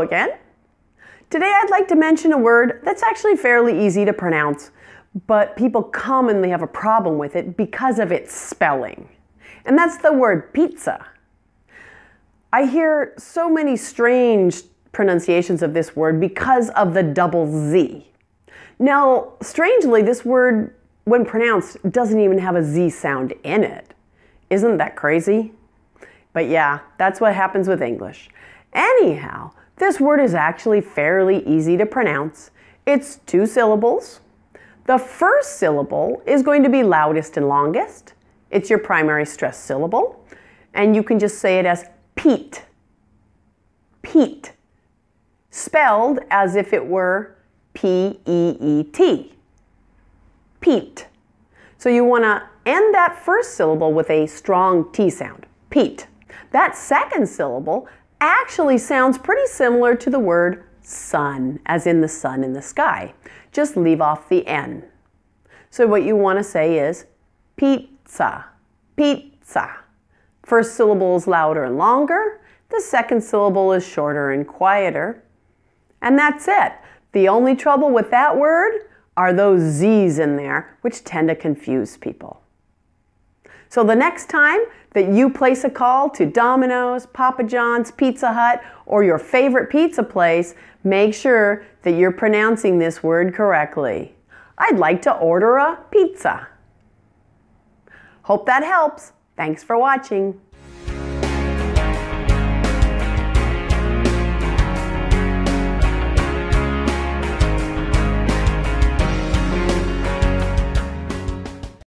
Hello again. Today I'd like to mention a word that's actually fairly easy to pronounce, but people commonly have a problem with it because of its spelling. And that's the word pizza. I hear so many strange pronunciations of this word because of the double Z. Now, strangely, this word, when pronounced, doesn't even have a Z sound in it. Isn't that crazy? But yeah, that's what happens with English. Anyhow, this word is actually fairly easy to pronounce. It's two syllables. The first syllable is going to be loudest and longest. It's your primary stress syllable. And you can just say it as Pete. Pete. Spelled as if it were P-E-E-T. Pete. So you want to end that first syllable with a strong T sound. Pete. That second syllable actually sounds pretty similar to the word sun, as in the sun in the sky. Just leave off the N. So what you want to say is pizza, pizza. First syllable is louder and longer. The second syllable is shorter and quieter. And that's it. The only trouble with that word are those Z's in there, which tend to confuse people. So the next time that you place a call to Domino's, Papa John's, Pizza Hut, or your favorite pizza place, make sure that you're pronouncing this word correctly. I'd like to order a pizza. Hope that helps. Thanks for watching.